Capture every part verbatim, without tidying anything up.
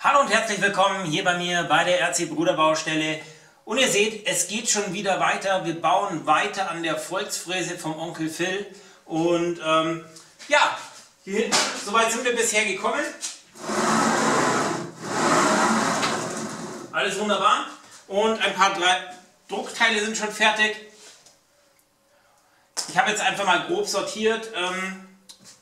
Hallo und herzlich willkommen hier bei mir bei der R C Bruder Baustelle. Und ihr seht, es geht schon wieder weiter. Wir bauen weiter an der Volksfräse vom Onkel Phil. Und ähm, ja, hier hinten, soweit sind wir bisher gekommen. Alles wunderbar. Und ein paar drei Druckteile sind schon fertig. Ich habe jetzt einfach mal grob sortiert, ähm,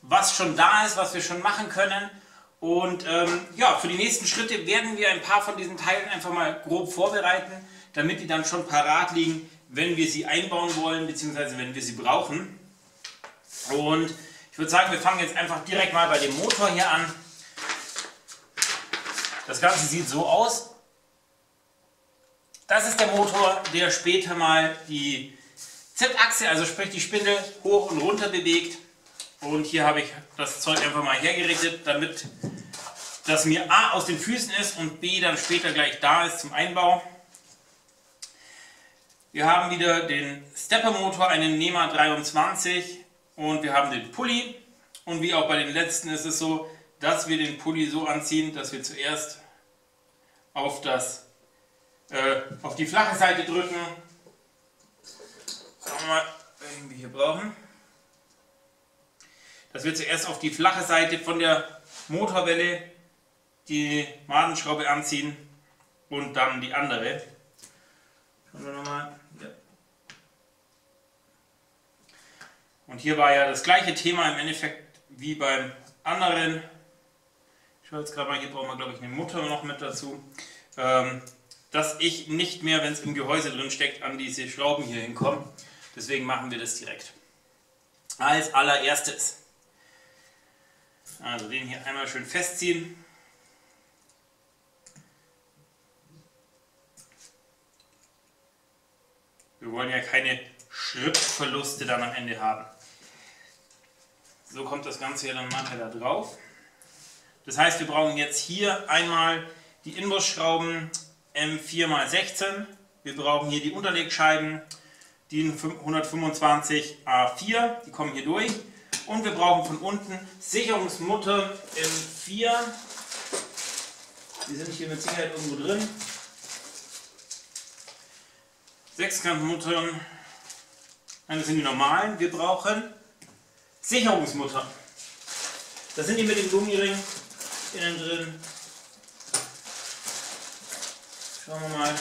was schon da ist, was wir schon machen können. Und ähm, ja, für die nächsten Schritte werden wir ein paar von diesen Teilen einfach mal grob vorbereiten, damit die dann schon parat liegen, wenn wir sie einbauen wollen, beziehungsweise wenn wir sie brauchen. Und ich würde sagen, wir fangen jetzt einfach direkt mal bei dem Motor hier an. Das Ganze sieht so aus. Das ist der Motor, der später mal die Z-Achse, also sprich die Spindel, hoch und runter bewegt. Und hier habe ich das Zeug einfach mal hergerichtet, damit das mir A aus den Füßen ist und B dann später gleich da ist zum Einbau. Wir haben wieder den Stepper-Motor, einen NEMA dreiundzwanzig, und wir haben den Pulli. Und wie auch bei den letzten ist es so, dass wir den Pulli so anziehen, dass wir zuerst auf, das, äh, auf die flache Seite drücken. Schauen wir mal, welchen wir hier brauchen. Dass wir zuerst auf die flache Seite von der Motorwelle die Madenschraube anziehen und dann die andere. Schauen wir nochmal. Ja. Und hier war ja das gleiche Thema im Endeffekt wie beim anderen. Ich schaue jetzt gerade mal, hier brauchen wir, glaube ich, eine Mutter noch mit dazu. Ähm, dass ich nicht mehr, wenn es im Gehäuse drin steckt, an diese Schrauben hier hinkomme. Deswegen machen wir das direkt. Als allererstes. Also den hier einmal schön festziehen. Wir wollen ja keine Schrittverluste dann am Ende haben. So kommt das Ganze ja dann nachher da drauf. Das heißt, wir brauchen jetzt hier einmal die Inbusschrauben M vier mal sechzehn. Wir brauchen hier die Unterlegscheiben DIN hundertfünfundzwanzig A vier, die kommen hier durch. Und wir brauchen von unten Sicherungsmutter M vier. Die sind hier mit Sicherheit irgendwo drin. Sechskantmuttern, nein, das sind die normalen. Wir brauchen Sicherungsmutter. Das sind die mit dem Gummiring innen drin. Schauen wir mal,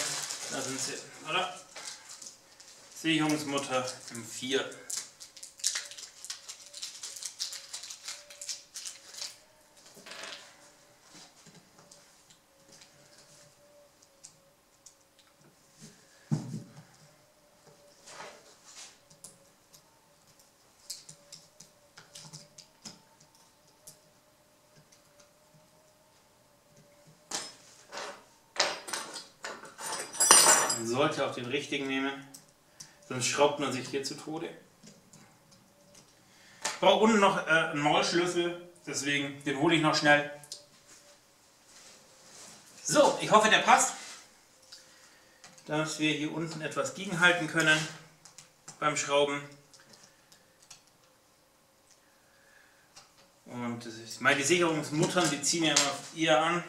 da sind sie, oder? Sicherungsmutter M vier. Man sollte auch den richtigen nehmen, sonst schraubt man sich hier zu Tode. Ich brauche unten noch äh, einen Maulschlüssel, deswegen den hole ich noch schnell. So, ich hoffe, der passt, dass wir hier unten etwas gegenhalten können beim Schrauben. Und das ist, meine, die Sicherungsmuttern, die ziehen ja immer eher an,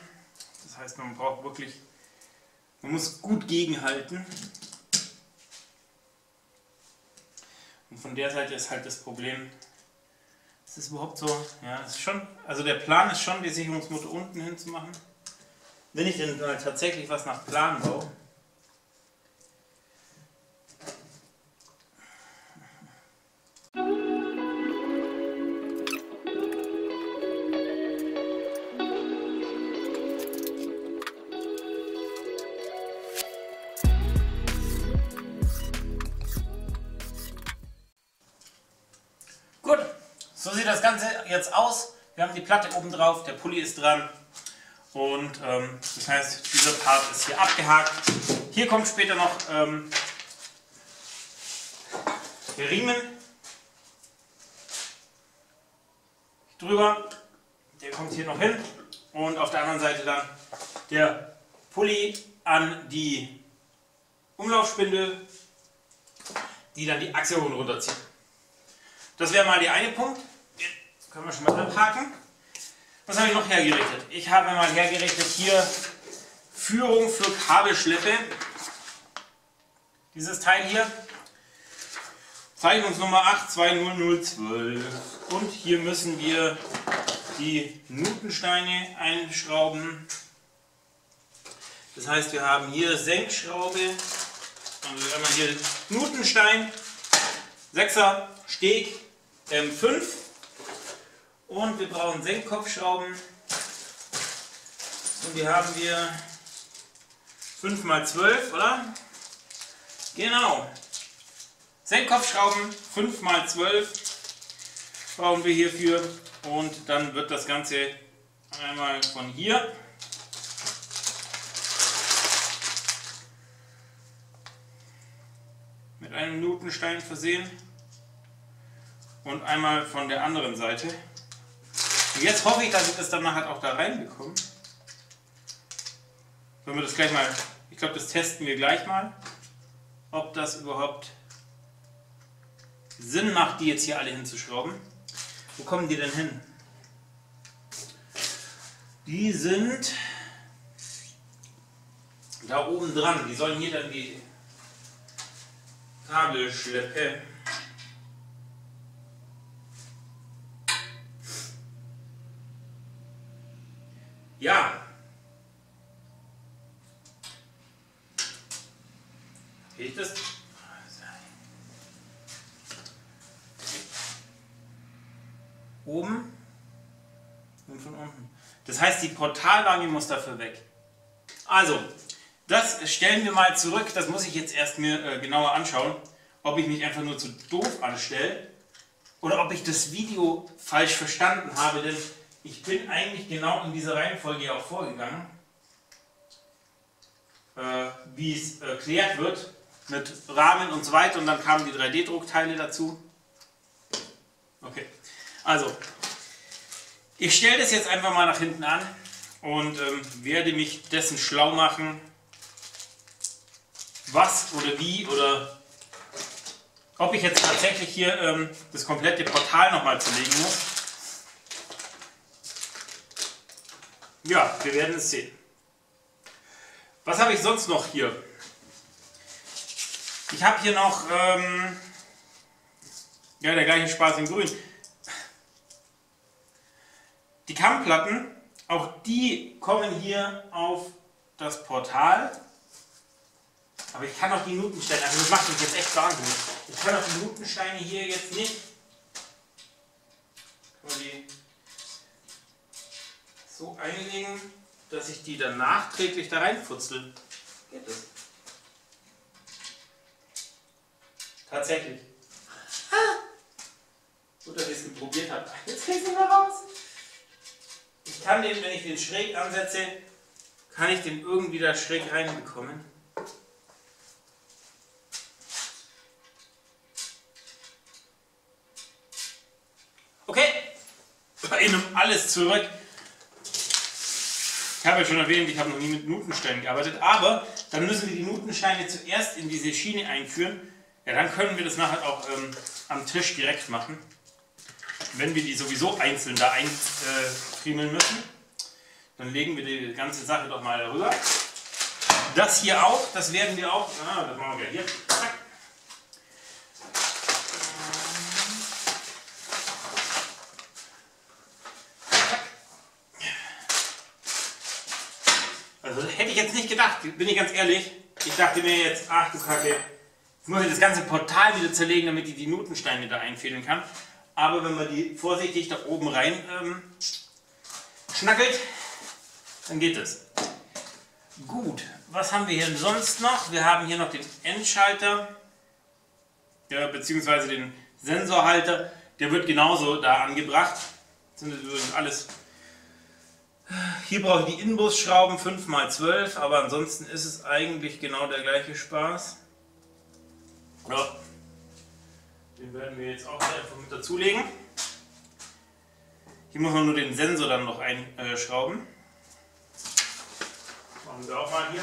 das heißt, man braucht wirklich... Man muss gut gegenhalten. Und von der Seite ist halt das Problem. Ist das überhaupt so? Ja, das ist schon. Also der Plan ist schon, die Sicherungsmutter unten hin zu machen. Wenn ich denn mal tatsächlich was nach Plan baue. So sieht das Ganze jetzt aus. Wir haben die Platte oben drauf, der Pulli ist dran und ähm, das heißt, dieser Part ist hier abgehakt. Hier kommt später noch ähm, der Riemen drüber, der kommt hier noch hin und auf der anderen Seite dann der Pulli an die Umlaufspindel, die dann die Achse hoch und runter zieht. Das wäre mal der eine Punkt. Können wir schon mal abhaken. Was habe ich noch hergerichtet? Ich habe mal hergerichtet hier Führung für Kabelschleppe. Dieses Teil hier. Zeichnungsnummer acht zwei null null eins zwei. Und hier müssen wir die Nutensteine einschrauben. Das heißt, wir haben hier Senkschraube, also einmal hier Nutenstein, sechser Steg M fünf und wir brauchen Senkkopfschrauben und die haben wir fünf mal zwölf, oder? Genau, Senkkopfschrauben fünf mal zwölf brauchen wir hierfür und dann wird das Ganze einmal von hier mit einem Nutenstein versehen und einmal von der anderen Seite. Und jetzt hoffe ich, dass ich das dann nachher auch da reinbekomme. Sollen wir das gleich mal, ich glaube, das testen wir gleich mal, ob das überhaupt Sinn macht, die jetzt hier alle hinzuschrauben. Wo kommen die denn hin? Die sind da oben dran. Die sollen hier dann die Kabelschleppe. Ja. Geht das? Oben und von unten. Das heißt, die Portalwange muss dafür weg. Also, das stellen wir mal zurück. Das muss ich jetzt erst mir äh, genauer anschauen, ob ich mich einfach nur zu doof anstelle oder ob ich das Video falsch verstanden habe, denn ich bin eigentlich genau in dieser Reihenfolge auch vorgegangen, äh, wie es erklärt wird, mit Rahmen und so weiter und dann kamen die drei D Druckteile dazu. Okay. Also, ich stelle das jetzt einfach mal nach hinten an und ähm, werde mich dessen schlau machen, was oder wie oder ob ich jetzt tatsächlich hier ähm, das komplette Portal nochmal zulegen muss. Ja, wir werden es sehen. Was habe ich sonst noch hier? Ich habe hier noch, ähm, ja, der gleiche Spaß in Grün. Die Kammplatten, auch die kommen hier auf das Portal. Aber ich kann auch die Nutensteine, also das macht mich jetzt echt wahnsinnig. Ich kann auch die Nutensteine hier jetzt nicht. Kann man die so einlegen, dass ich die dann nachträglich da reinfutzel. Geht das? Tatsächlich. Ha! Gut, dass ich es geprobiert habe. Jetzt kriegst du ihn raus. Ich kann den, wenn ich den schräg ansetze, kann ich den irgendwie da schräg reinbekommen. Okay, ich nehme alles zurück. Ich habe ja schon erwähnt, ich habe noch nie mit Nutensteinen gearbeitet, aber dann müssen wir die Nutensteine zuerst in diese Schiene einführen. Ja, dann können wir das nachher auch ähm, am Tisch direkt machen, wenn wir die sowieso einzeln da einfriemeln äh, müssen. Dann legen wir die ganze Sache doch mal darüber. Das hier auch, das werden wir auch, ah, das machen wir hier, zack. Also hätte ich jetzt nicht gedacht, bin ich ganz ehrlich, ich dachte mir jetzt, ach du Kacke, jetzt muss ich das ganze Portal wieder zerlegen, damit ich die Nutensteine da einfädeln kann. Aber wenn man die vorsichtig da oben rein ähm, schnackelt, dann geht das. Gut, was haben wir hier sonst noch? Wir haben hier noch den Endschalter, ja, beziehungsweise den Sensorhalter. Der wird genauso da angebracht. Das sind übrigens alles. Hier brauche ich die Inbusschrauben fünf mal zwölf, aber ansonsten ist es eigentlich genau der gleiche Spaß. Ja. Den werden wir jetzt auch einfach mit dazulegen. Hier muss man nur den Sensor dann noch einschrauben. Machen wir auch mal hier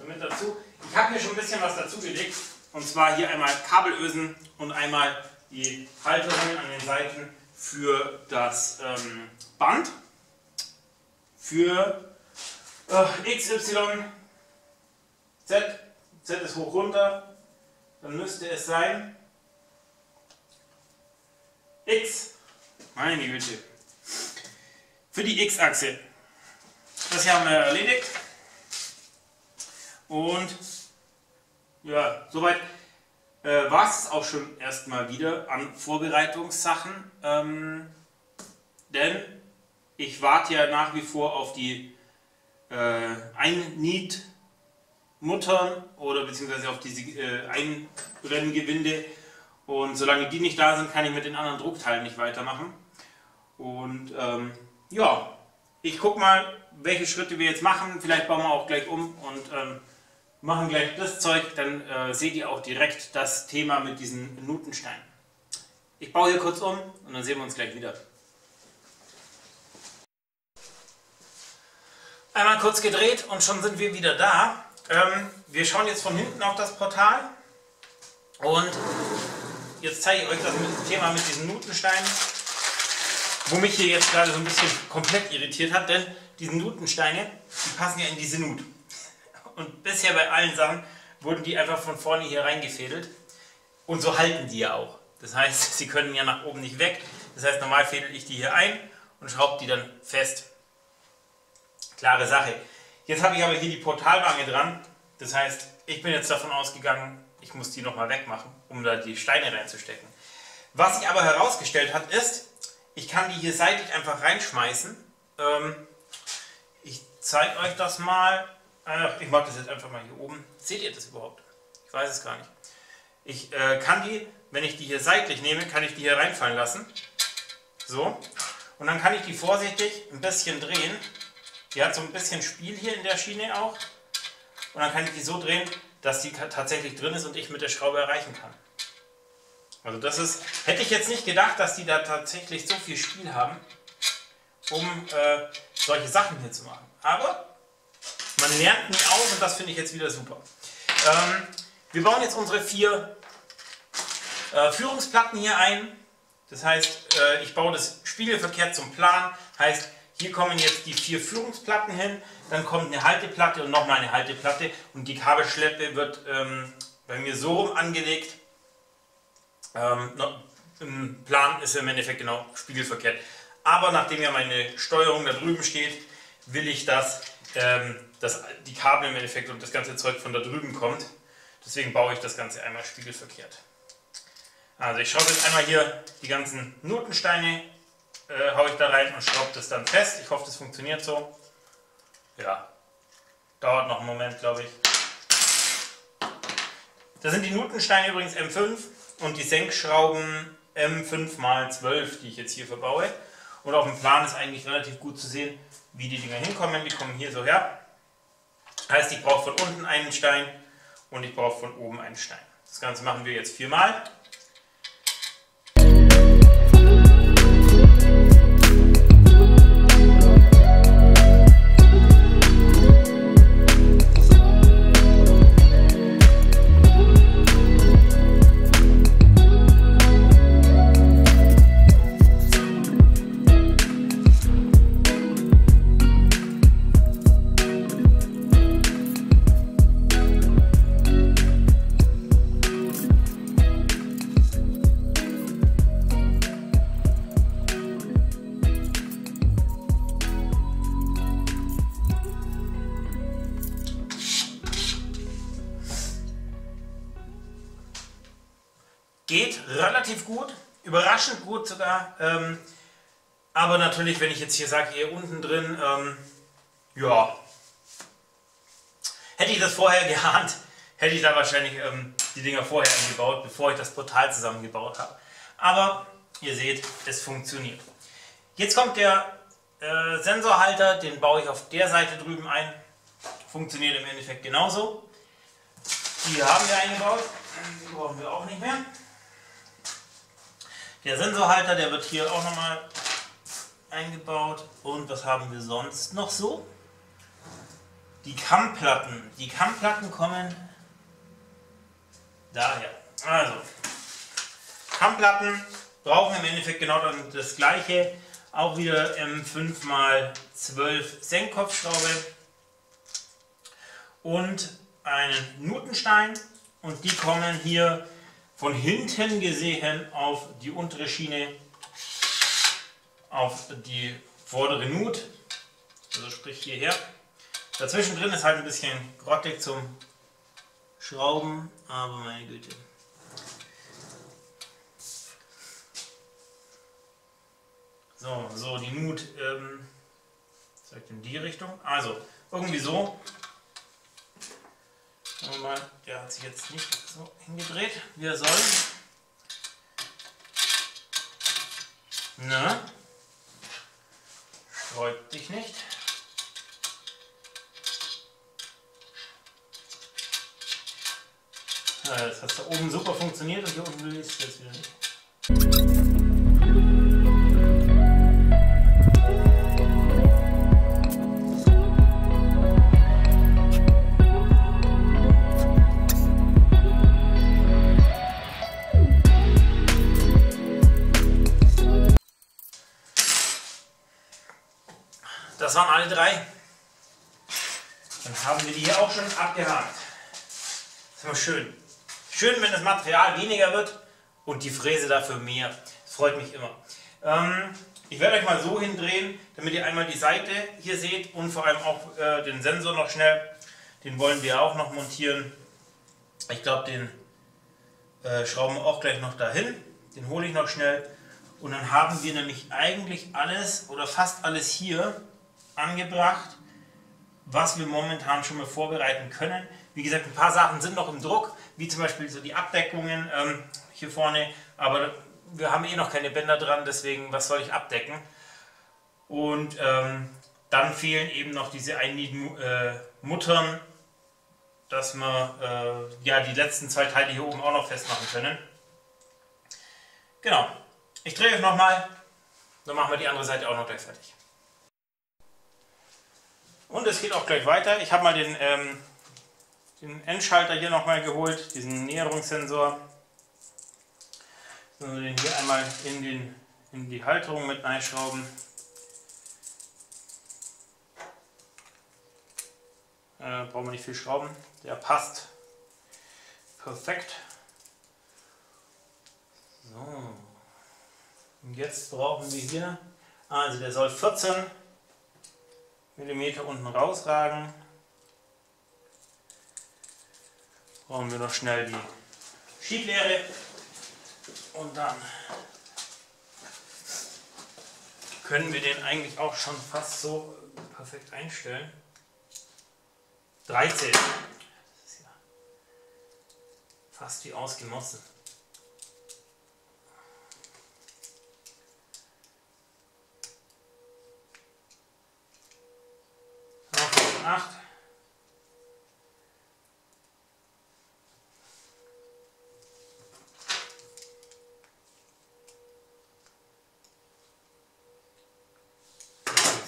damit dazu. Ich habe hier schon ein bisschen was dazu gelegt. Und zwar hier einmal Kabelösen und einmal die Halterungen an den Seiten für das ähm, Band, für äh, X, Y, Z, Z ist hoch runter, dann müsste es sein X, meine Güte, für die X-Achse. Das hier haben wir erledigt und ja, soweit äh, war es auch schon erstmal wieder an Vorbereitungssachen, ähm, denn ich warte ja nach wie vor auf die äh, Einnietmuttern oder beziehungsweise auf diese äh, Einbrenngewinde, und solange die nicht da sind, kann ich mit den anderen Druckteilen nicht weitermachen. Und ähm, ja, ich guck mal, welche Schritte wir jetzt machen. Vielleicht bauen wir auch gleich um und ähm, machen gleich das Zeug. Dann äh, seht ihr auch direkt das Thema mit diesen Nutensteinen. Ich baue hier kurz um und dann sehen wir uns gleich wieder. Einmal kurz gedreht und schon sind wir wieder da. Ähm, wir schauen jetzt von hinten auf das Portal. Und jetzt zeige ich euch das Thema mit diesen Nutensteinen, wo mich hier jetzt gerade so ein bisschen komplett irritiert hat, denn diese Nutensteine, die passen ja in diese Nut. Und bisher bei allen Sachen wurden die einfach von vorne hier reingefädelt. Und so halten die ja auch. Das heißt, sie können ja nach oben nicht weg. Das heißt, normal fädel ich die hier ein und schraube die dann fest. Klare Sache. Jetzt habe ich aber hier die Portalwange dran. Das heißt, ich bin jetzt davon ausgegangen, ich muss die nochmal wegmachen, um da die Steine reinzustecken. Was sich aber herausgestellt hat, ist, ich kann die hier seitlich einfach reinschmeißen. Ähm, ich zeige euch das mal. Ich mache das jetzt einfach mal hier oben. Seht ihr das überhaupt? Ich weiß es gar nicht. Ich äh, kann die, wenn ich die hier seitlich nehme, kann ich die hier reinfallen lassen. So. Und dann kann ich die vorsichtig ein bisschen drehen. Die hat so ein bisschen Spiel hier in der Schiene auch. Und dann kann ich die so drehen, dass die tatsächlich drin ist und ich mit der Schraube erreichen kann. Also das ist, hätte ich jetzt nicht gedacht, dass die da tatsächlich so viel Spiel haben, um äh, solche Sachen hier zu machen. Aber man lernt nie aus und das finde ich jetzt wieder super. Ähm, wir bauen jetzt unsere vier äh, Führungsplatten hier ein. Das heißt, äh, ich baue das spiegelverkehrt zum Plan. Heißt, hier kommen jetzt die vier Führungsplatten hin, dann kommt eine Halteplatte und nochmal eine Halteplatte. Und die Kabelschleppe wird ähm, bei mir so rum angelegt. Ähm, no, im Plan ist im Endeffekt genau spiegelverkehrt. Aber nachdem ja meine Steuerung da drüben steht, will ich, dass, ähm, dass die Kabel im Endeffekt und das ganze Zeug von da drüben kommt. Deswegen baue ich das Ganze einmal spiegelverkehrt. Also ich schraube jetzt einmal hier die ganzen Nutensteine, äh, haue ich da rein und schraube das dann fest. Ich hoffe, das funktioniert so. Ja, dauert noch einen Moment, glaube ich. Das sind die Nutensteine übrigens M fünf. Und die Senkschrauben M fünf mal zwölf, die ich jetzt hier verbaue. Und auf dem Plan ist eigentlich relativ gut zu sehen, wie die Dinger hinkommen. Die kommen hier so her. Heißt, ich brauche von unten einen Stein und ich brauche von oben einen Stein. Das Ganze machen wir jetzt viermal. Geht relativ gut, überraschend gut sogar, ähm, aber natürlich, wenn ich jetzt hier sage, hier unten drin, ähm, ja, hätte ich das vorher geahnt, hätte ich da wahrscheinlich ähm, die Dinger vorher eingebaut, bevor ich das Portal zusammengebaut habe. Aber ihr seht, es funktioniert. Jetzt kommt der äh, Sensorhalter, den baue ich auf der Seite drüben ein, funktioniert im Endeffekt genauso. Die haben wir eingebaut, die brauchen wir auch nicht mehr. Der Sensorhalter, der wird hier auch nochmal eingebaut. Und was haben wir sonst noch so? Die Kammplatten. Die Kammplatten kommen daher. Also, Kammplatten brauchen im Endeffekt genau das gleiche. Auch wieder im fünf mal zwölf Senkkopfschraube und einen Nutenstein. Und die kommen hier von hinten gesehen auf die untere Schiene, auf die vordere Nut, also sprich hierher. Dazwischen drin ist halt ein bisschen grottig zum Schrauben, aber meine Güte. So, so die Nut ähm, zeigt in die Richtung, also irgendwie so. Schauen wir mal, der hat sich jetzt nicht so hingedreht, wie er soll. Na, sträubt dich nicht. Ja, das hat da oben super funktioniert und hier unten ist es jetzt wieder nicht. Das waren alle drei. Dann haben wir die hier auch schon abgehakt. Das ist immer schön. Schön, wenn das Material weniger wird und die Fräse dafür mehr. Das freut mich immer. Ähm, ich werde euch mal so hindrehen, damit ihr einmal die Seite hier seht und vor allem auch äh, den Sensor noch schnell. Den wollen wir auch noch montieren. Ich glaube, den äh, schrauben wir auch gleich noch dahin. Den hole ich noch schnell. Und dann haben wir nämlich eigentlich alles oder fast alles hier angebracht, was wir momentan schon mal vorbereiten können. Wie gesagt, ein paar Sachen sind noch im Druck, wie zum Beispiel so die Abdeckungen ähm, hier vorne, aber wir haben eh noch keine Bänder dran, deswegen was soll ich abdecken? Und ähm, dann fehlen eben noch diese einigen äh, Muttern, dass wir äh, ja, die letzten zwei Teile hier oben auch noch festmachen können. Genau, ich drehe euch nochmal, dann machen wir die andere Seite auch noch gleich fertig. Und es geht auch gleich weiter. Ich habe mal den, ähm, den Endschalter hier nochmal geholt, diesen Näherungssensor. So, den hier einmal in, den, in die Halterung mit einschrauben. Äh, brauchen wir nicht viel Schrauben. Der passt perfekt. So. Und jetzt brauchen wir hier, also der soll vierzehn Millimeter unten rausragen. Brauchen wir noch schnell die Schieblehre und dann können wir den eigentlich auch schon fast so perfekt einstellen. dreizehn. Das ist ja fast wie ausgemessen. acht.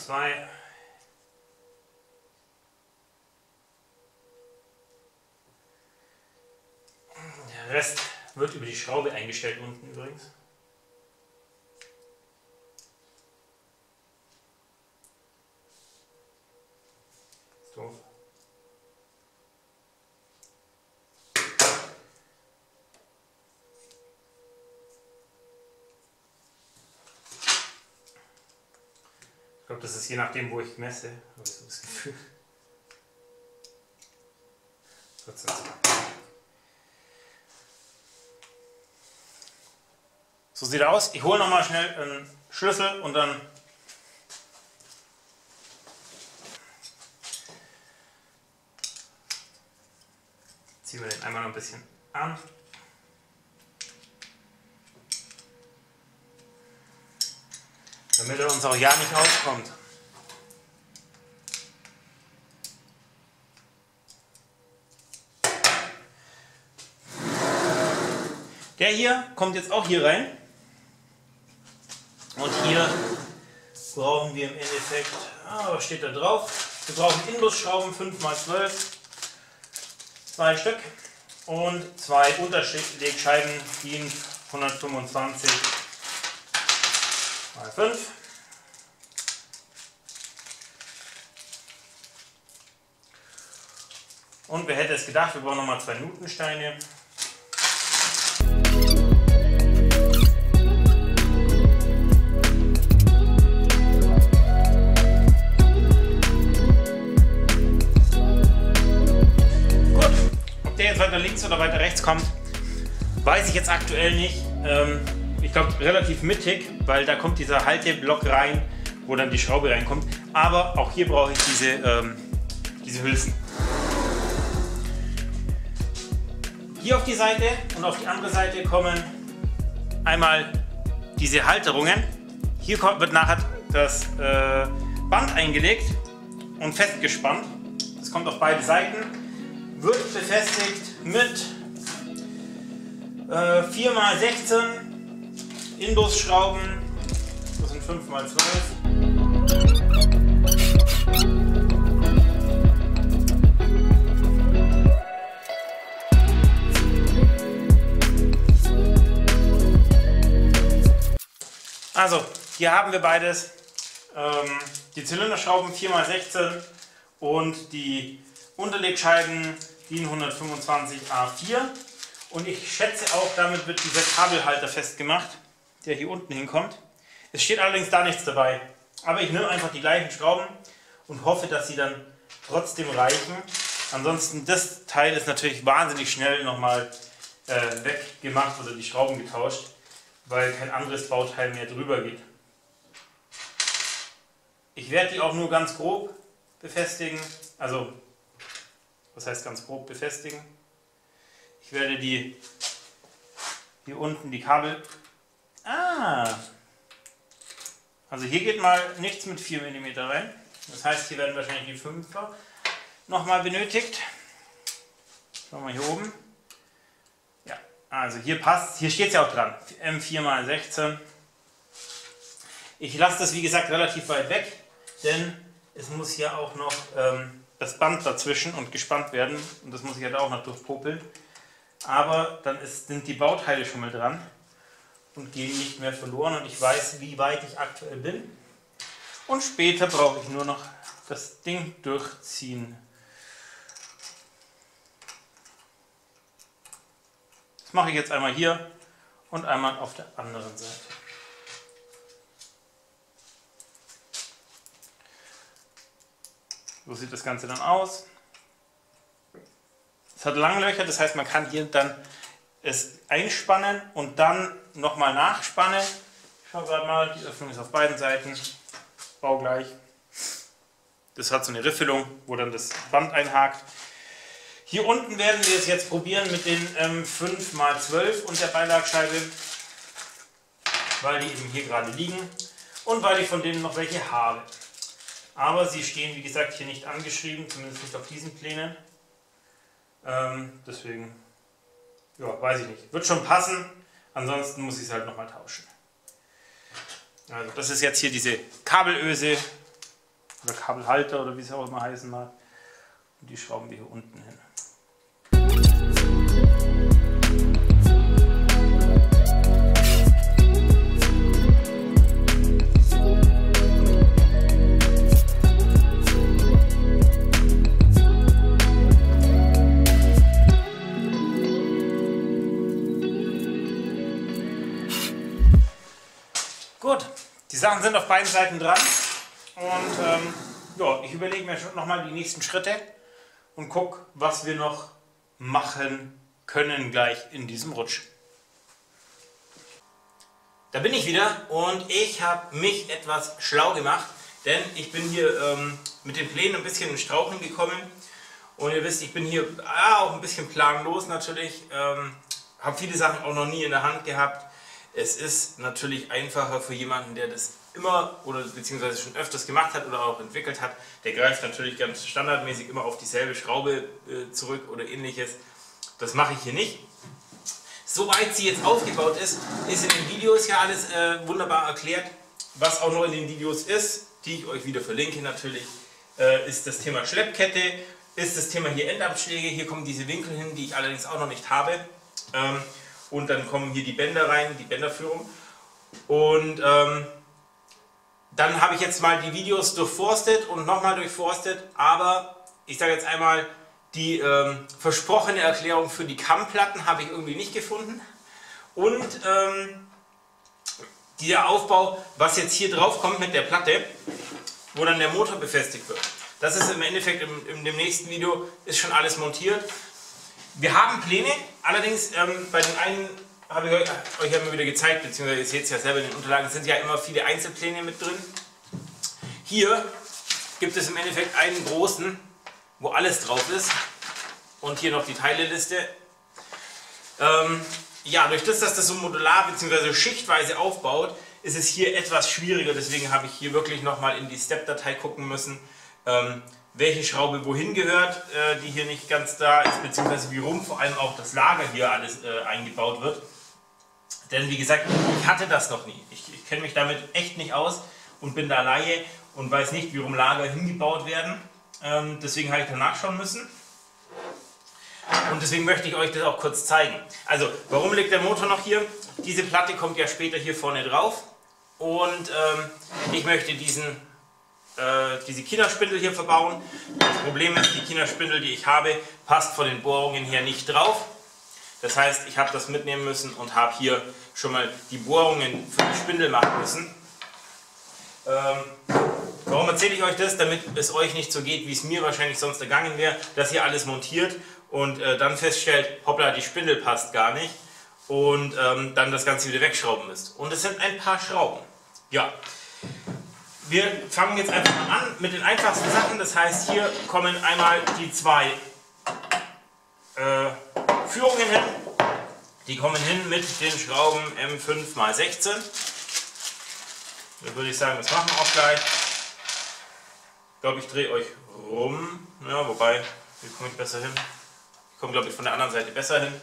zwei. Der Rest wird über die Schraube eingestellt unten übrigens. Ich glaube, das ist je nachdem, wo ich messe, habe ich so das Gefühl. So sieht er aus. Ich hole nochmal schnell einen Schlüssel und dann ziehen wir den einmal noch ein bisschen an. Damit er uns auch ja nicht auskommt. Der hier kommt jetzt auch hier rein. Und hier brauchen wir im Endeffekt, ah, was steht da drauf? Wir brauchen Inbusschrauben fünf mal zwölf, zwei Stück und zwei Unterlegscheiben, die D I N hundertfünfundzwanzig. mal fünf. Und wer hätte es gedacht, wir brauchen nochmal zwei Nutensteine. Gut, ob der jetzt weiter links oder weiter rechts kommt, weiß ich jetzt aktuell nicht. Ähm, ich glaube relativ mittig, weil da kommt dieser Halteblock rein, wo dann die Schraube reinkommt. Aber auch hier brauche ich diese, ähm, diese Hülsen. Hier auf die Seite und auf die andere Seite kommen einmal diese Halterungen. Hier wird nachher das äh, Band eingelegt und festgespannt. Das kommt auf beide Seiten. Wird befestigt mit äh, vier mal sechzehn Indusschrauben. Das sind fünf mal zwölf. Also, hier haben wir beides, ähm, die Zylinderschrauben vier mal sechzehn und die Unterlegscheiben DIN hundertfünfundzwanzig A vier. Und ich schätze auch, damit wird dieser Kabelhalter festgemacht, der hier unten hinkommt. Es steht allerdings da nichts dabei, aber ich nehme einfach die gleichen Schrauben und hoffe, dass sie dann trotzdem reichen. Ansonsten, das Teil ist natürlich wahnsinnig schnell nochmal äh, weggemacht oder die Schrauben getauscht, weil kein anderes Bauteil mehr drüber geht. Ich werde die auch nur ganz grob befestigen, also was heißt ganz grob befestigen? Ich werde die hier unten die Kabel, ah, also hier geht mal nichts mit vier Millimeter rein, das heißt hier werden wahrscheinlich die Fünfer nochmal benötigt. Schauen wir hier oben. Also hier passt, hier steht es ja auch dran, M vier mal sechzehn. Ich lasse das wie gesagt relativ weit weg, denn es muss hier auch noch ähm, das Band dazwischen und gespannt werden. Und das muss ich halt auch noch durchpopeln. Aber dann ist, sind die Bauteile schon mal dran und gehen nicht mehr verloren. Und ich weiß, wie weit ich aktuell bin. Und später brauche ich nur noch das Ding durchziehen. Das mache ich jetzt einmal hier und einmal auf der anderen Seite. So sieht das Ganze dann aus. Es hat Langlöcher, das heißt, man kann hier dann es einspannen und dann nochmal nachspannen. Ich schaue gerade mal, die Öffnung ist auf beiden Seiten baugleich. Das hat so eine Riffelung, wo dann das Band einhakt. Hier unten werden wir es jetzt probieren mit den ähm, fünf mal zwölf und der Beilagscheibe, weil die eben hier gerade liegen und weil ich von denen noch welche habe. Aber sie stehen, wie gesagt, hier nicht angeschrieben, zumindest nicht auf diesen Plänen. Ähm, deswegen, ja, weiß ich nicht. Wird schon passen, ansonsten muss ich es halt nochmal tauschen. Also das ist jetzt hier diese Kabelöse oder Kabelhalter oder wie es auch immer heißen mag. Und die schrauben wir hier unten hin. Gut, die Sachen sind auf beiden Seiten dran und ähm, ja, ich überlege mir schon nochmal die nächsten Schritte und guck, was wir noch machen können gleich in diesem Rutsch. Da bin ich wieder und ich habe mich etwas schlau gemacht, denn ich bin hier ähm, mit den Plänen ein bisschen in Straucheln gekommen und ihr wisst, ich bin hier ah, auch ein bisschen planlos natürlich, ähm, habe viele Sachen auch noch nie in der Hand gehabt. Es ist natürlich einfacher für jemanden, der das immer oder beziehungsweise schon öfters gemacht hat oder auch entwickelt hat, der greift natürlich ganz standardmäßig immer auf dieselbe Schraube äh, zurück oder ähnliches. Das mache ich hier nicht. Soweit sie jetzt aufgebaut ist, ist in den Videos ja alles äh, wunderbar erklärt. Was auch noch in den Videos ist, die ich euch wieder verlinke natürlich, äh, ist das Thema Schleppkette, ist das Thema hier Endabschläge, hier kommen diese Winkel hin, die ich allerdings auch noch nicht habe. Ähm, und dann kommen hier die Bänder rein, die Bänderführung. Und ähm, Dann habe ich jetzt mal die Videos durchforstet und nochmal durchforstet, aber ich sage jetzt einmal, die ähm, versprochene Erklärung für die Kammplatten habe ich irgendwie nicht gefunden. Und ähm, dieser Aufbau, was jetzt hier drauf kommt mit der Platte, wo dann der Motor befestigt wird, das ist im Endeffekt im, in dem nächsten Video, ist schon alles montiert. Wir haben Pläne, allerdings ähm, bei den einen habe ich euch, euch ja immer wieder gezeigt, beziehungsweise ihr seht es ja selber in den Unterlagen, sind ja immer viele Einzelpläne mit drin. Hier gibt es im Endeffekt einen großen, wo alles drauf ist, und hier noch die Teileliste. Ähm, ja, durch das, dass das so modular bzw. schichtweise aufbaut, ist es hier etwas schwieriger, deswegen habe ich hier wirklich nochmal in die Step-Datei gucken müssen, ähm, welche Schraube wohin gehört, äh, die hier nicht ganz da ist, beziehungsweise wie rum vor allem auch das Lager hier alles äh, eingebaut wird. Denn wie gesagt, ich hatte das noch nie. Ich, ich kenne mich damit echt nicht aus und bin da Laie und weiß nicht, wie rum Lager hingebaut werden. Ähm, deswegen habe ich da nachschauen müssen. Und deswegen möchte ich euch das auch kurz zeigen. Also, warum liegt der Motor noch hier? Diese Platte kommt ja später hier vorne drauf. Und ähm, ich möchte diesen, äh, diese Chinaspindel hier verbauen. Das Problem ist, die Chinaspindel, die ich habe, passt von den Bohrungen her nicht drauf. Das heißt, ich habe das mitnehmen müssen und habe hier schon mal die Bohrungen für die Spindel machen müssen. Ähm, Warum erzähle ich euch das? Damit es euch nicht so geht, wie es mir wahrscheinlich sonst ergangen wäre, dass ihr alles montiert und äh, dann feststellt, hoppla, die Spindel passt gar nicht, und ähm, dann das Ganze wieder wegschrauben müsst. Und es sind ein paar Schrauben. Ja, wir fangen jetzt einfach mal an mit den einfachsten Sachen. Das heißt, hier kommen einmal die zwei äh, Führungen hin. Die kommen hin mit den Schrauben M fünf mal sechzehn. Da würde ich sagen, das machen wir auch gleich. Ich glaube, ich drehe euch rum, ja, wobei, wie komme ich besser hin? Ich komme, glaube ich, von der anderen Seite besser hin.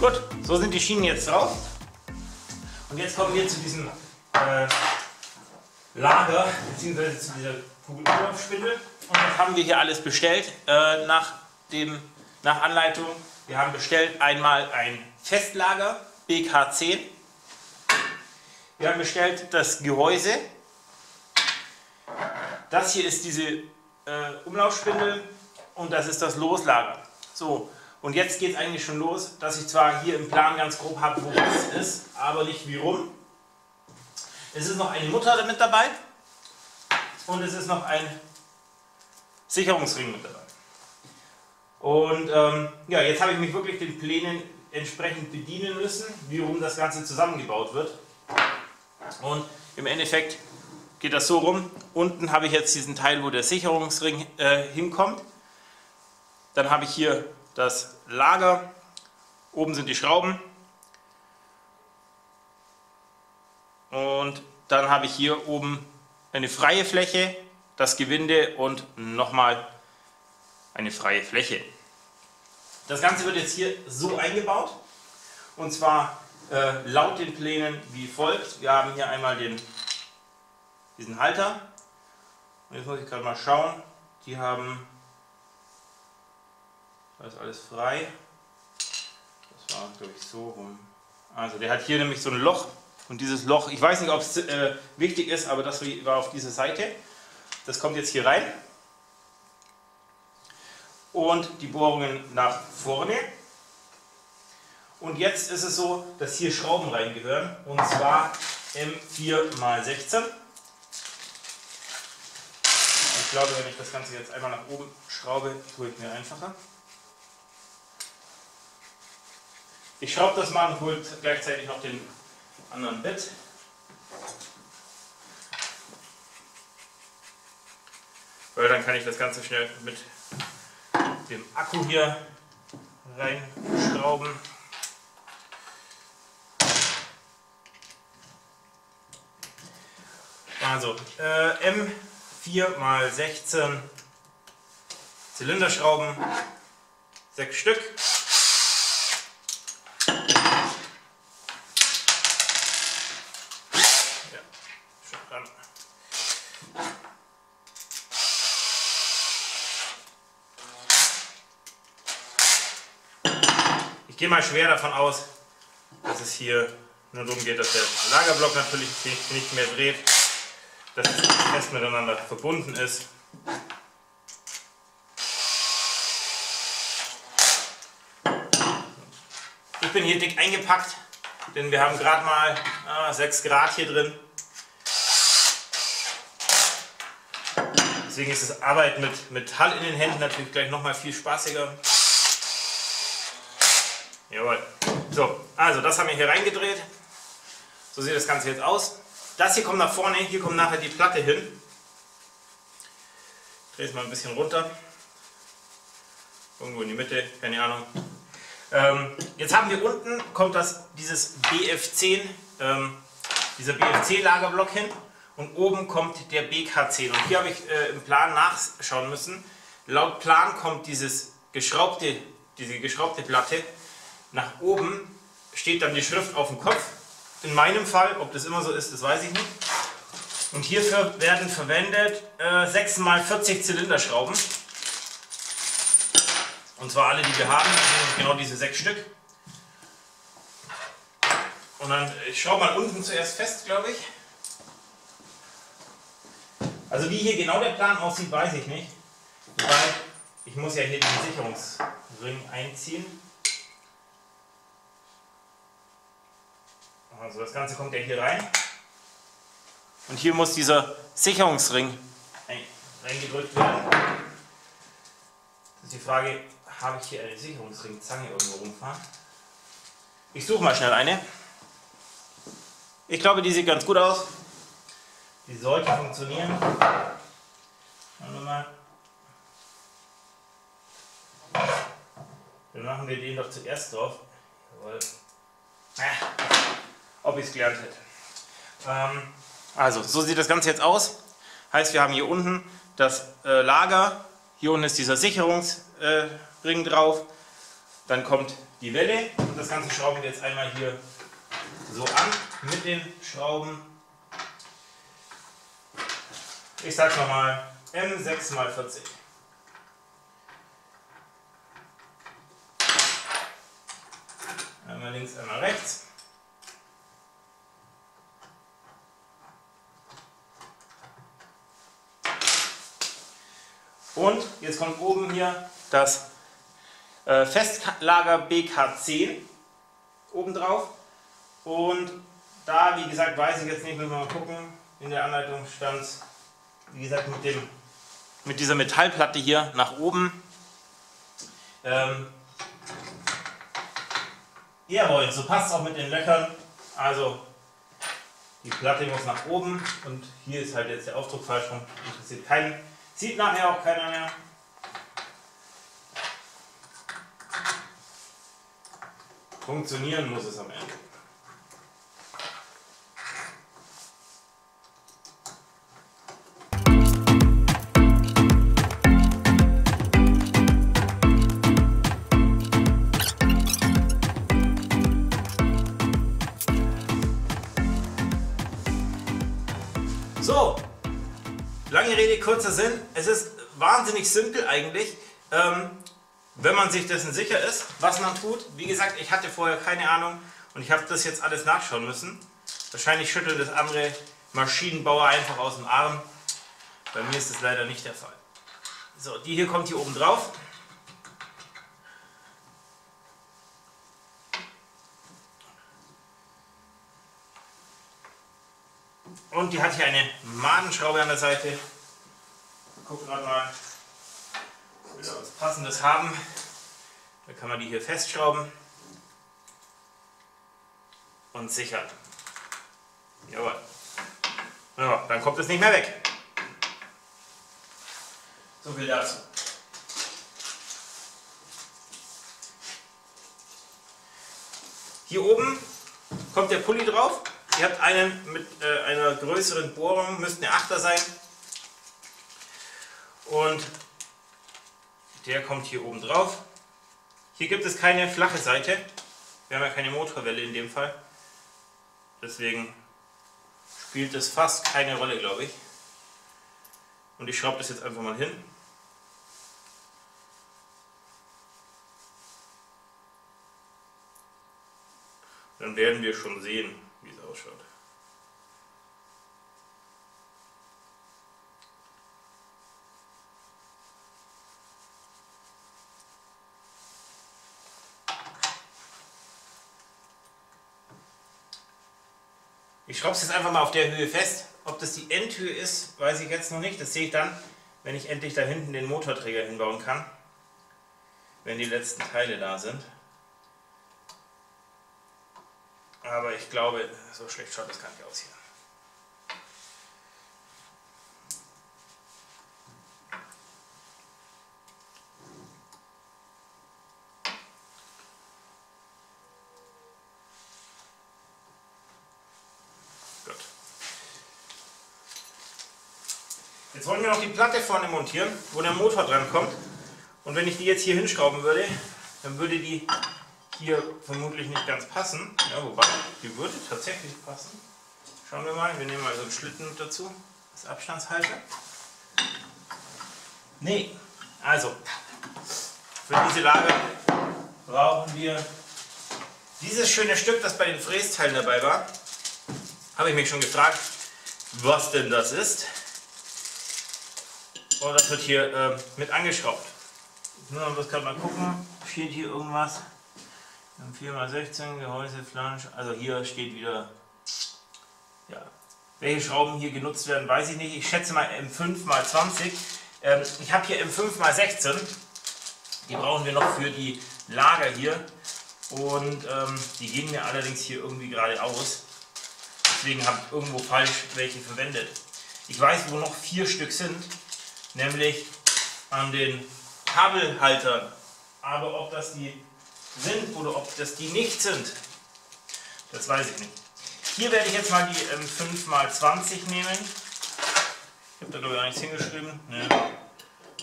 Gut, so sind die Schienen jetzt drauf. Und jetzt kommen wir zu diesem äh, Lager, beziehungsweise zu dieser Kugelumlaufspindel. Und das haben wir hier alles bestellt äh, nach, dem, nach Anleitung. Wir haben bestellt einmal ein Festlager, B K zehn. Wir haben bestellt das Gehäuse. Das hier ist diese äh, Umlaufspindel und das ist das Loslager. So, und jetzt geht es eigentlich schon los, dass ich zwar hier im Plan ganz grob habe, wo was ist, aber nicht wie rum. Es ist noch eine Mutter mit dabei und es ist noch ein Sicherungsring mit dabei. Und ähm, ja, jetzt habe ich mich wirklich den Plänen entsprechend bedienen müssen, wie rum das Ganze zusammengebaut wird. Und im Endeffekt geht das so rum. Unten habe ich jetzt diesen Teil, wo der Sicherungsring äh, hinkommt. Dann habe ich hier das Lager. Oben sind die Schrauben. Und dann habe ich hier oben eine freie Fläche, das Gewinde und nochmal eine freie Fläche. Das Ganze wird jetzt hier so eingebaut, und zwar äh, laut den Plänen wie folgt. Wir haben hier einmal den, diesen Halter, und jetzt muss ich gerade mal schauen, die haben, da ist alles frei, das war, glaube ich, so rum. Also der hat hier nämlich so ein Loch, und dieses Loch, ich weiß nicht, ob es äh, wichtig ist, aber das war auf dieser Seite. Das kommt jetzt hier rein und die Bohrungen nach vorne. Und jetzt ist es so, dass hier Schrauben reingehören, und zwar M vier mal sechzehn. Ich glaube, wenn ich das Ganze jetzt einmal nach oben schraube, tue ich mir einfacher. Ich schraube das mal und hole gleichzeitig noch den anderen Bit. Weil dann kann ich das Ganze schnell mit dem Akku hier reinschrauben. Also äh, M vier mal sechzehn Zylinderschrauben, sechs Stück. Ja, schon dran. gehe mal schwer davon aus, dass es hier nur darum geht, dass der Lagerblock natürlich sich nicht mehr dreht, dass es fest miteinander verbunden ist. Ich bin hier dick eingepackt, denn wir haben gerade mal ah, sechs Grad hier drin. Deswegen ist das Arbeiten mit Metall in den Händen natürlich gleich nochmal viel spaßiger. Jawohl. So, also das haben wir hier reingedreht. So sieht das Ganze jetzt aus. Das hier kommt nach vorne, hier kommt nachher die Platte hin. Ich drehe es mal ein bisschen runter. Irgendwo in die Mitte, keine Ahnung. Ähm, jetzt haben wir unten, kommt das, dieses B F zehn, ähm, dieser B F C-Lagerblock hin. Und oben kommt der B K zehn. Und hier habe ich äh, im Plan nachschauen müssen. Laut Plan kommt dieses geschraubte, diese geschraubte Platte nach oben, steht dann die Schrift auf dem Kopf. In meinem Fall, ob das immer so ist, das weiß ich nicht. Und hierfür werden verwendet äh, sechs mal vierzig Zylinderschrauben. Und zwar alle, die wir haben, genau diese sechs Stück. Und dann, ich schraube mal unten zuerst fest, glaube ich. Also wie hier genau der Plan aussieht, weiß ich nicht. Weil ich muss ja hier den Sicherungsring einziehen. Also das Ganze kommt ja hier rein. Und hier muss dieser Sicherungsring reingedrückt werden. Das ist die Frage, habe ich hier eine Sicherungsringzange irgendwo rumfahren? Ich suche mal schnell eine. Ich glaube, die sieht ganz gut aus. Die sollte funktionieren. Schauen wir mal. Dann machen wir den doch zuerst drauf. Jawohl. Ob ich es gelernt hätte. Ähm, also, so sieht das Ganze jetzt aus. Heißt, wir haben hier unten das äh, Lager. Hier unten ist dieser Sicherungsring äh, drauf. Dann kommt die Welle. Und das Ganze schrauben wir jetzt einmal hier so an mit den Schrauben. Ich sag's nochmal, M sechs mal vierzig. Einmal links, einmal rechts. Und jetzt kommt oben hier das äh, Festlager B K zehn oben drauf. Und da, wie gesagt, weiß ich jetzt nicht, müssen wir mal gucken. In der Anleitung stand, wie gesagt, mit, dem, mit dieser Metallplatte hier nach oben. Ähm, jawohl, so passt es auch mit den Löchern. Also die Platte muss nach oben und hier ist halt jetzt der Aufdruck falsch rum. Interessiert keinen. Sieht nachher auch keiner mehr. Funktionieren muss es am Ende. So, lange Rede, kurzer Sinn. Es ist wahnsinnig simpel eigentlich, ähm, wenn man sich dessen sicher ist, was man tut. Wie gesagt, ich hatte vorher keine Ahnung und ich habe das jetzt alles nachschauen müssen. Wahrscheinlich schütteln das andere Maschinenbauer einfach aus dem Arm. Bei mir ist das leider nicht der Fall. So, die hier kommt hier oben drauf. Und die hat hier eine Madenschraube an der Seite. Guck gerade mal, ob wir was Passendes haben. Da kann man die hier festschrauben und sichern. Jawohl. Ja, dann kommt es nicht mehr weg. So viel dazu. Hier oben kommt der Pulli drauf. Ihr habt einen mit äh, einer größeren Bohrung, müsste eine Achter sein. Und der kommt hier oben drauf. Hier gibt es keine flache Seite. Wir haben ja keine Motorwelle in dem Fall. Deswegen spielt das fast keine Rolle, glaube ich. Und ich schraube das jetzt einfach mal hin. Dann werden wir schon sehen, wie es ausschaut. Ich schraube es jetzt einfach mal auf der Höhe fest. Ob das die Endhöhe ist, weiß ich jetzt noch nicht. Das sehe ich dann, wenn ich endlich da hinten den Motorträger hinbauen kann. Wenn die letzten Teile da sind. Aber ich glaube, so schlecht schaut das gar nicht aus hier. Gut. Jetzt wollen wir noch die Platte vorne montieren, wo der Motor dran kommt. Und wenn ich die jetzt hier hinschrauben würde, dann würde die hier vermutlich nicht ganz passen, ja, wobei die würde tatsächlich passen. Schauen wir mal, wir nehmen mal so einen Schlitten mit dazu, das Abstandshalter. Nee, also für diese Lage brauchen wir dieses schöne Stück, das bei den Frästeilen dabei war. Habe ich mich schon gefragt, was denn das ist. Und das wird hier äh, mit angeschraubt. Nur man muss gerade mal gucken, fehlt hier irgendwas. vier mal sechzehn, Gehäuseflansch, also hier steht wieder, ja, welche Schrauben hier genutzt werden, weiß ich nicht. Ich schätze mal M fünf mal zwanzig. Ähm, ich habe hier M fünf mal sechzehn, die brauchen wir noch für die Lager hier. Und ähm, die gehen mir allerdings hier irgendwie gerade aus. Deswegen habe ich irgendwo falsch welche verwendet. Ich weiß, wo noch vier Stück sind, nämlich an den Kabelhaltern. Aber ob das die sind oder ob das die nicht sind, das weiß ich nicht. Hier werde ich jetzt mal die ähm, fünf mal zwanzig nehmen. Ich habe da glaube ich auch nichts hingeschrieben. Nee.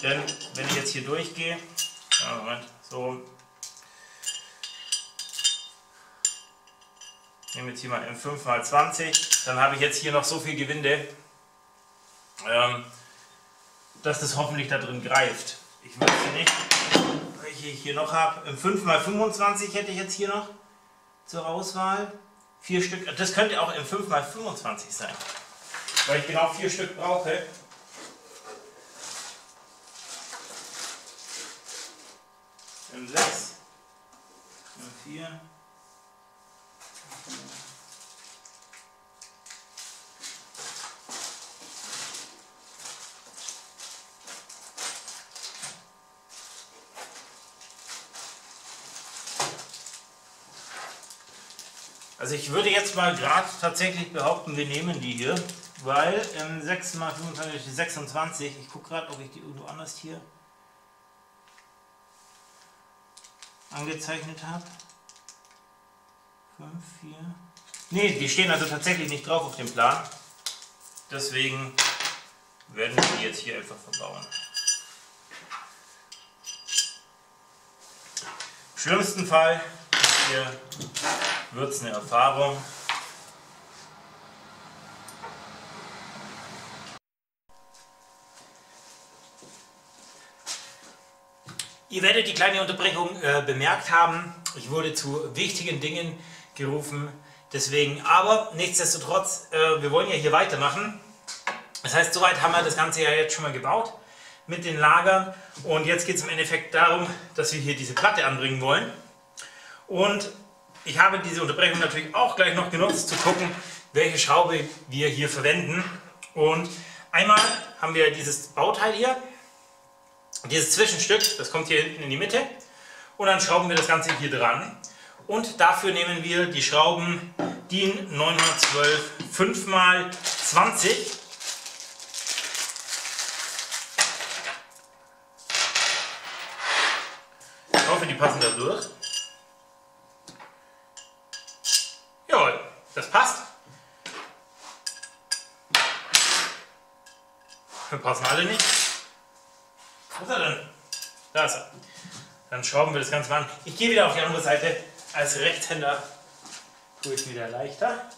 Denn wenn ich jetzt hier durchgehe, ja, Moment, so, ich nehme jetzt hier mal M fünf mal zwanzig, dann habe ich jetzt hier noch so viel Gewinde, ähm, dass das hoffentlich da drin greift. Ich wüsste nicht, welche ich hier noch habe. M fünf mal fünfundzwanzig hätte ich jetzt hier noch zur Auswahl. Vier Stück. Das könnte auch M fünf mal fünfundzwanzig sein, weil ich genau vier Stück brauche. M sechs, M vier. Also ich würde jetzt mal gerade tatsächlich behaupten, wir nehmen die hier, weil ähm, sechs mal fünfundzwanzig ist die sechsundzwanzig. Ich gucke gerade, ob ich die irgendwo anders hier angezeichnet habe. fünf, vier. Ne, die stehen also tatsächlich nicht drauf auf dem Plan. Deswegen werden wir die jetzt hier einfach verbauen. Im schlimmsten Fall hier wird es eine Erfahrung. Ihr werdet die kleine Unterbrechung äh, bemerkt haben. Ich wurde zu wichtigen Dingen gerufen. Deswegen, aber nichtsdestotrotz, äh, wir wollen ja hier weitermachen. Das heißt, soweit haben wir das Ganze ja jetzt schon mal gebaut mit den Lagern. Und jetzt geht es im Endeffekt darum, dass wir hier diese Platte anbringen wollen. Und ich habe diese Unterbrechung natürlich auch gleich noch genutzt, zu gucken, welche Schraube wir hier verwenden. Und einmal haben wir dieses Bauteil hier, dieses Zwischenstück, das kommt hier hinten in die Mitte. Und dann schrauben wir das Ganze hier dran. Und dafür nehmen wir die Schrauben DIN neunhundertzwölf fünf mal zwanzig. Ich hoffe, die passen da durch. Das passt. Wir passen alle nicht. Wo ist er denn? Da ist er. Dann schrauben wir das Ganze mal an. Ich gehe wieder auf die andere Seite. Als Rechtshänder tue ich es wieder leichter.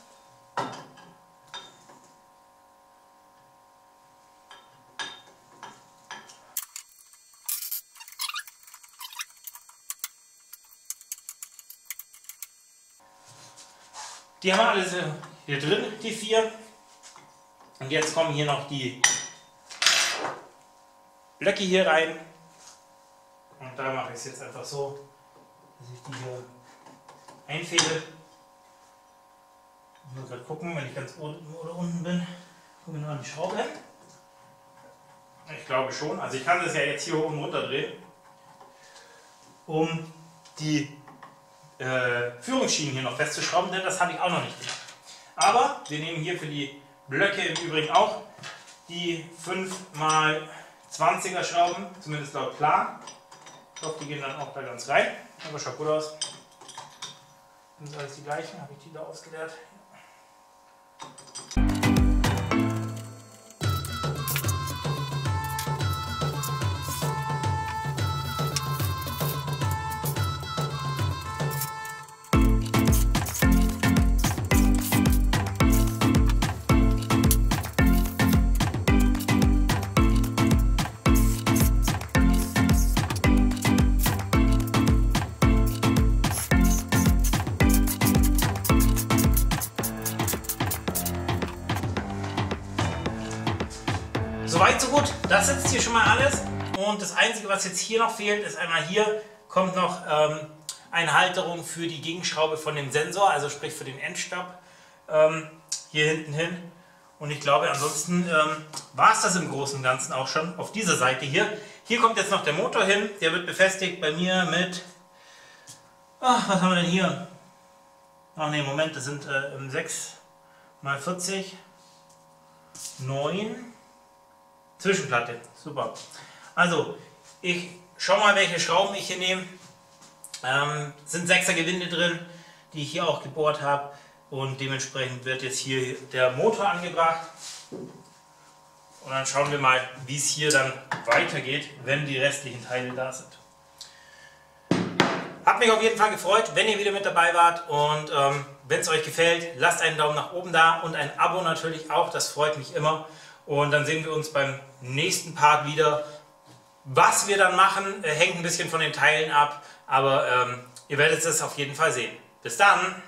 Die haben wir alles hier drin, die vier. Und jetzt kommen hier noch die Blöcke hier rein. Und da mache ich es jetzt einfach so, dass ich die hier einfädel. Ich muss gerade gucken, wenn ich ganz oben oder unten bin. Gucken wir noch an die Schraube. Ich glaube schon. Also ich kann das ja jetzt hier oben runterdrehen, um die äh, Führungsschienen hier noch festzuschrauben, denn das habe ich auch noch nicht gemacht. Aber wir nehmen hier für die Blöcke im Übrigen auch die fünf mal zwanziger Schrauben, zumindest laut Plan. Ich hoffe, die gehen dann auch da ganz rein. Aber schaut gut aus. Sind alles die gleichen, habe ich die da ausgeleert. Soweit, so gut. Das sitzt hier schon mal alles. Und das Einzige, was jetzt hier noch fehlt, ist einmal hier kommt noch ähm, eine Halterung für die Gegenschraube von dem Sensor, also sprich für den Endstab, ähm, hier hinten hin. Und ich glaube, ansonsten ähm, war es das im Großen und Ganzen auch schon auf dieser Seite hier. Hier kommt jetzt noch der Motor hin. Der wird befestigt bei mir mit... Ach, was haben wir denn hier? Ach ne, Moment, das sind äh, sechs mal vierzig, neun... Zwischenplatte, super. Also, ich schau mal, welche Schrauben ich hier nehme. Ähm, sind sechser Gewinde drin, die ich hier auch gebohrt habe. Und dementsprechend wird jetzt hier der Motor angebracht. Und dann schauen wir mal, wie es hier dann weitergeht, wenn die restlichen Teile da sind. Hat mich auf jeden Fall gefreut, wenn ihr wieder mit dabei wart. Und ähm, wenn es euch gefällt, lasst einen Daumen nach oben da und ein Abo natürlich auch. Das freut mich immer. Und dann sehen wir uns beim nächsten Part wieder. Was wir dann machen, hängt ein bisschen von den Teilen ab, aber ähm, ihr werdet es auf jeden Fall sehen. Bis dann!